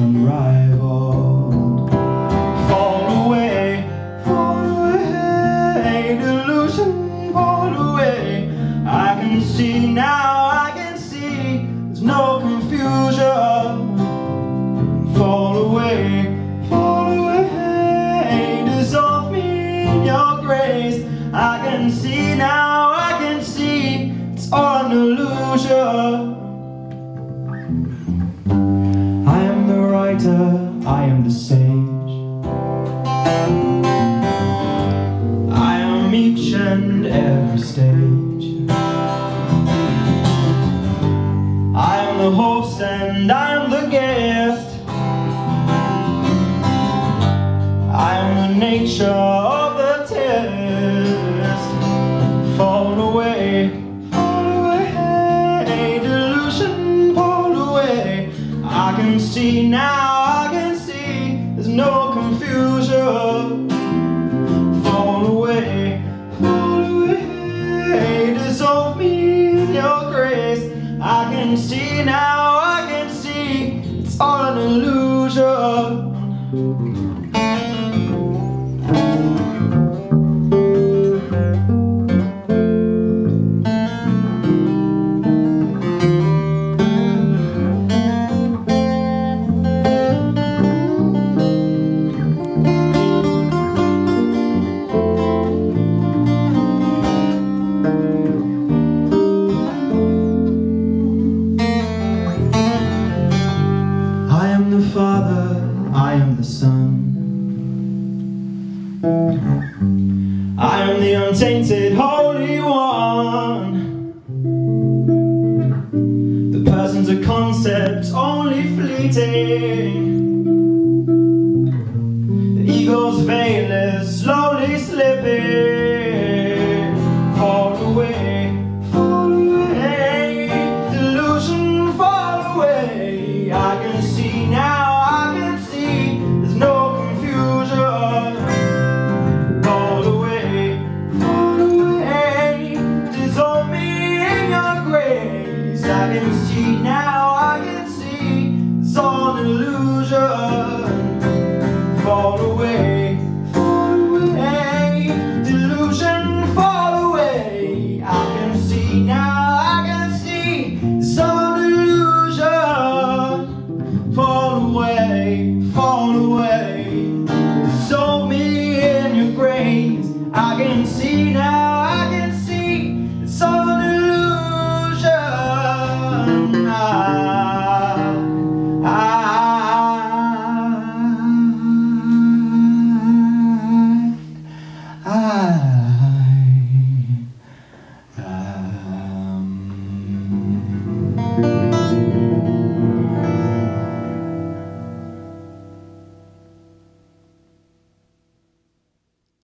unrivaled. Fall away, delusion, fall away. I can see now, I can see, there's no confusion. Fall away, dissolve me in your grace. I can see now, I can see, it's all an illusion. I am the sage, I am each and every stage. I am the host and I am the guest. I am the nature of the test. Fall away, delusion, fall away. I can see now, no confusion. Fall away, dissolve me in your grace. I can see now, I can see, it's all an illusion. I am the Son, I am the untainted Holy One. The person's a concept, only fleeting. The ego's veil is slowly slipping. Fall away, delusion, fall away. I can see now, I can see now, I can see, it's all an illusion. Fall away, delusion, fall away. I can see now, I can see, it's all an illusion. Fall away, dissolve me in your grace. I can see now, I can see, it's all an illusion.